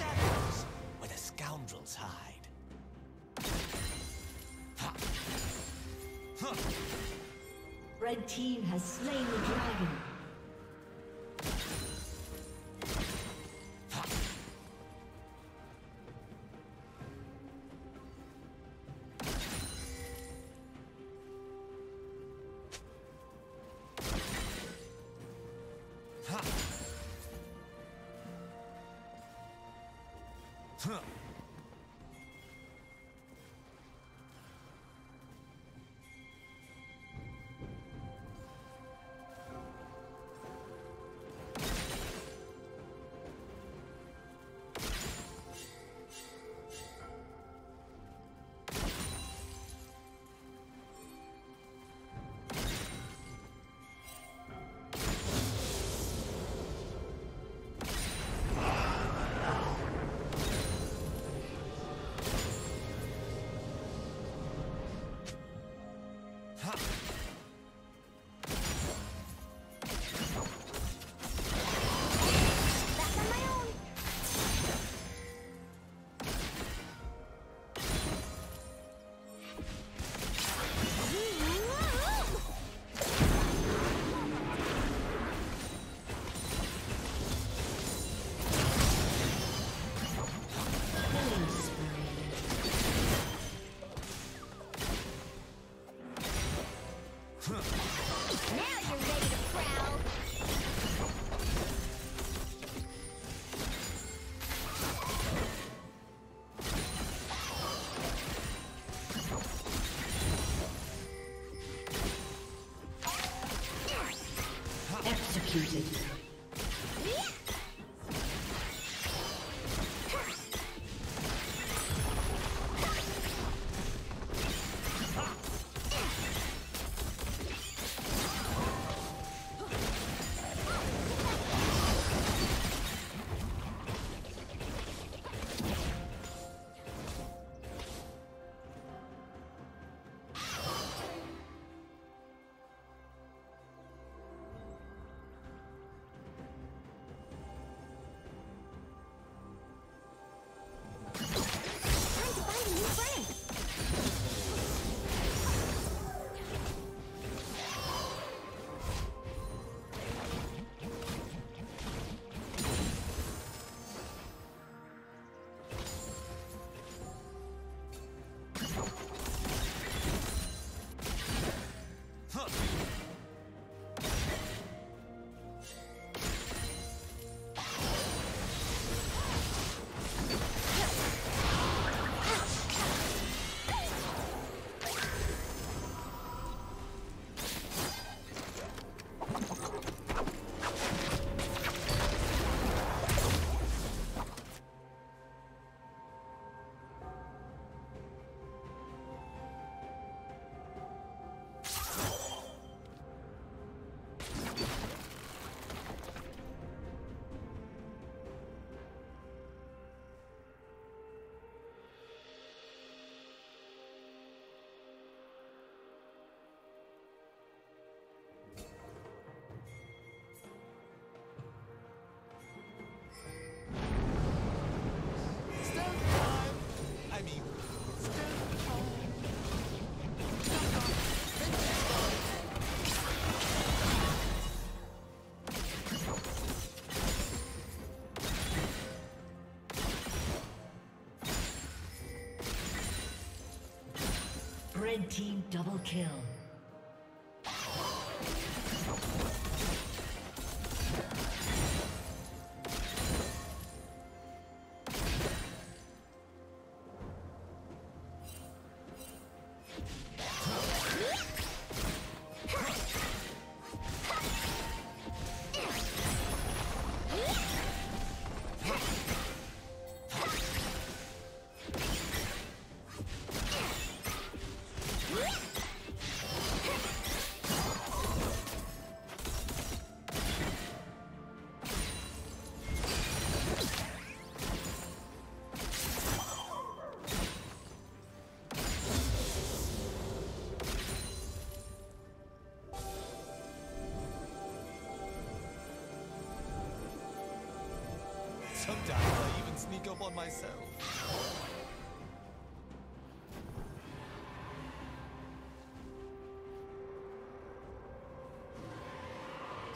Shadows where the scoundrels hide. Ha. Ha. Red team has slain the dragon. Ha. Executed. Red team double kill. Sometimes I even sneak up on myself.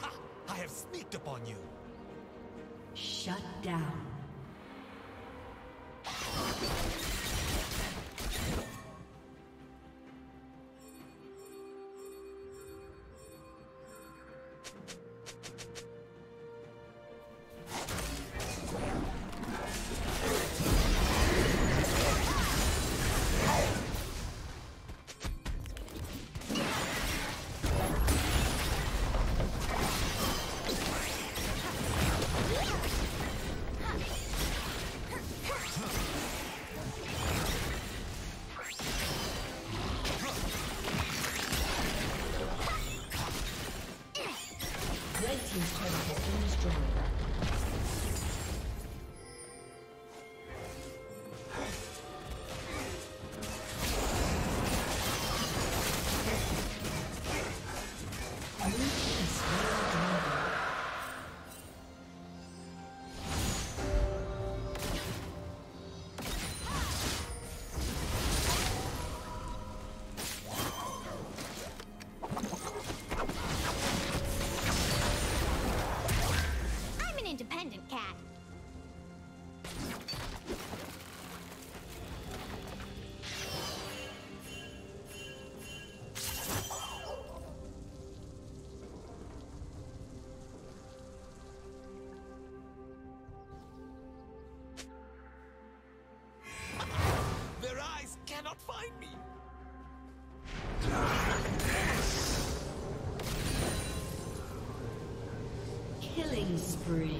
Ha! I have sneaked up on you. Shut down. independent cat. Their eyes cannot find me. Killing spree.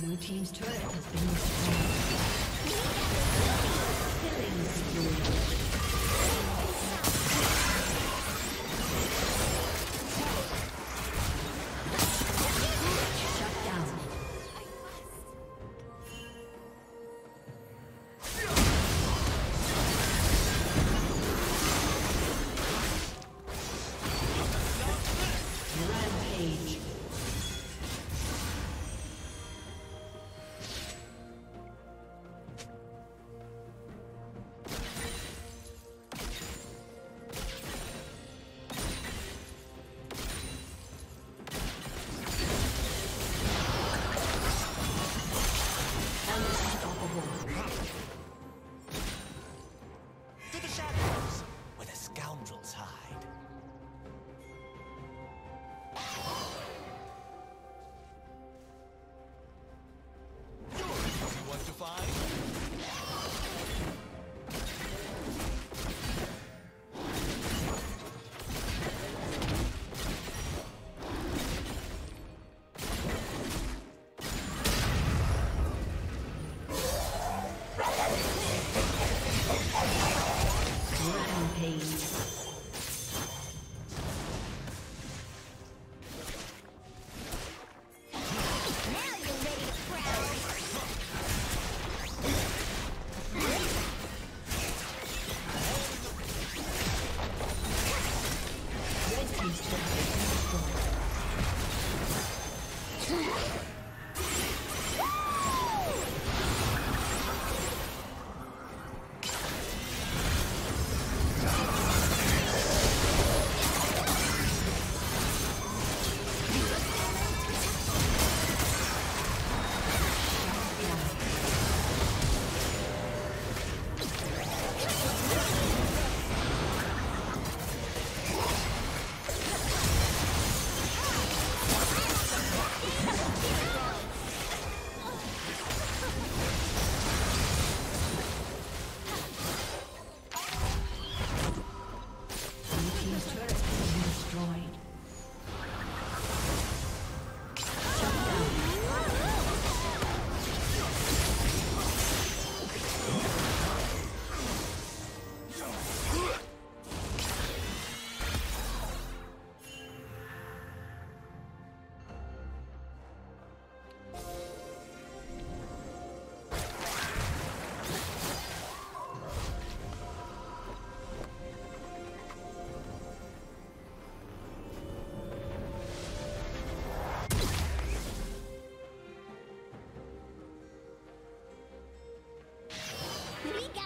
Blue team's turret has been destroyed. Killing spree.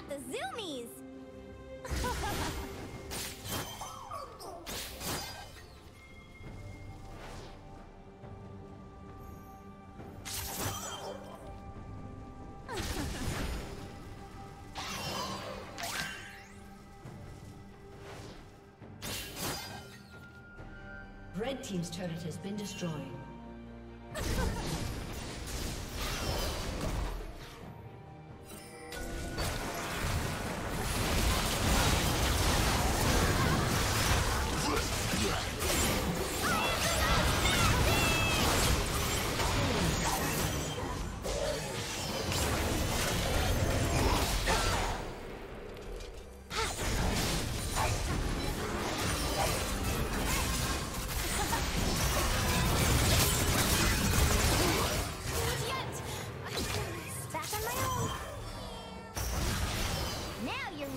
The zoomies! Red team's turret has been destroyed.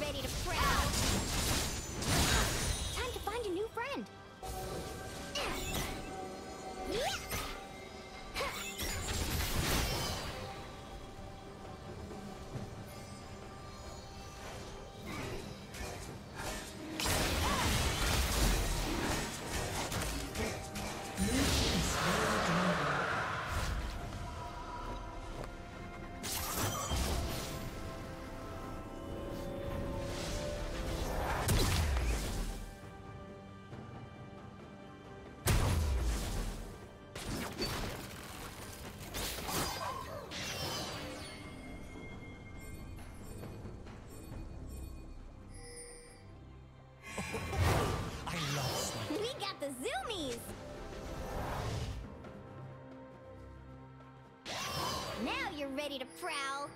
ready to frown. Time to find a new friend. Zoomies! Now you're ready to prowl!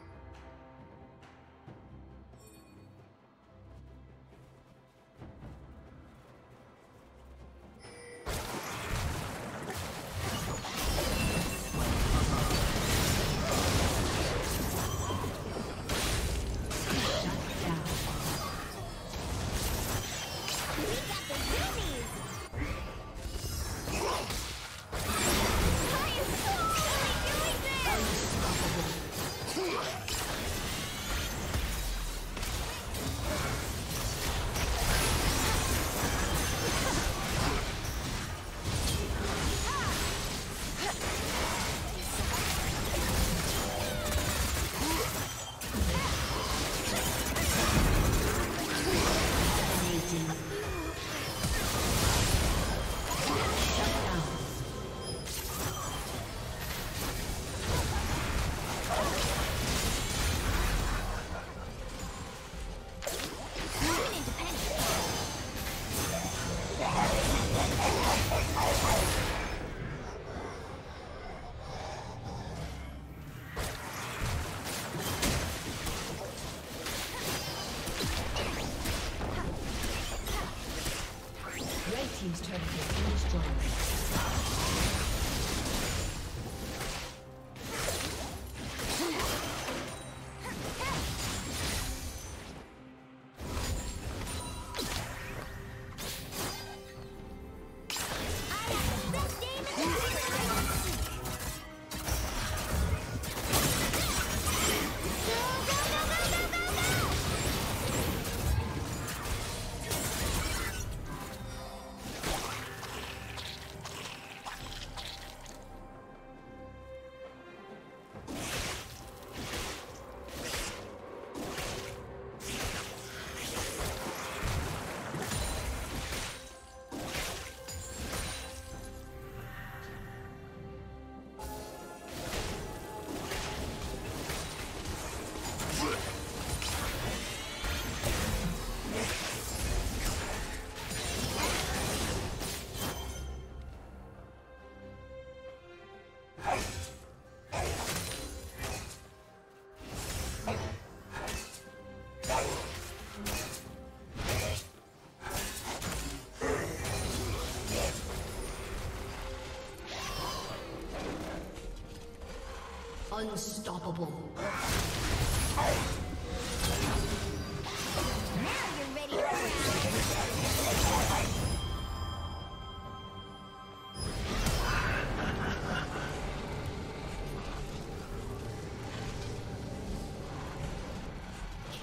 Unstoppable.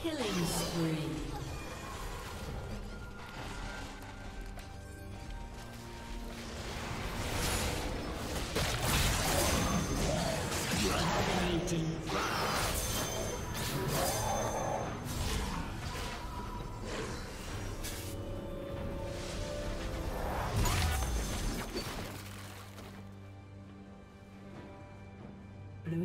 Killing spree. Blue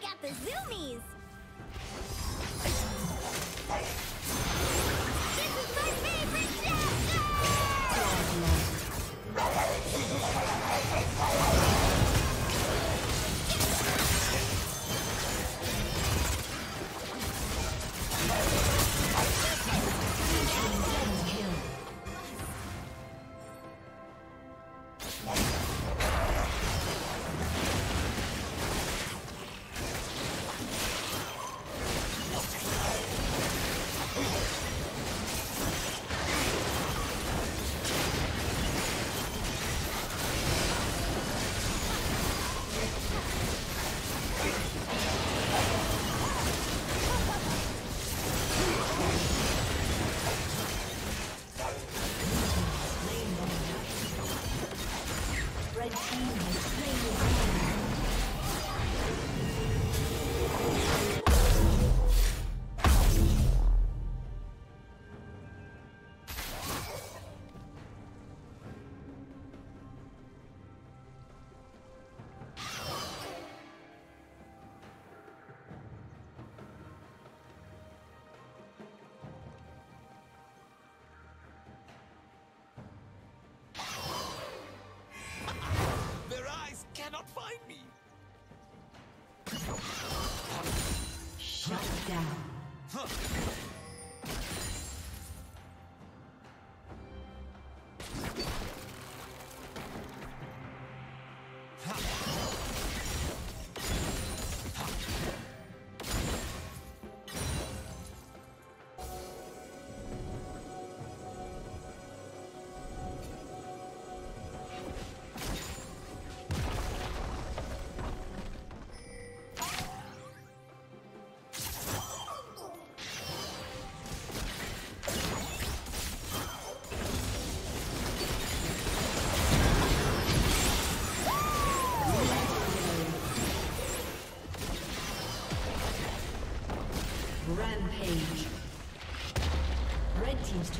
Get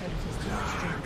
turret has been destroyed.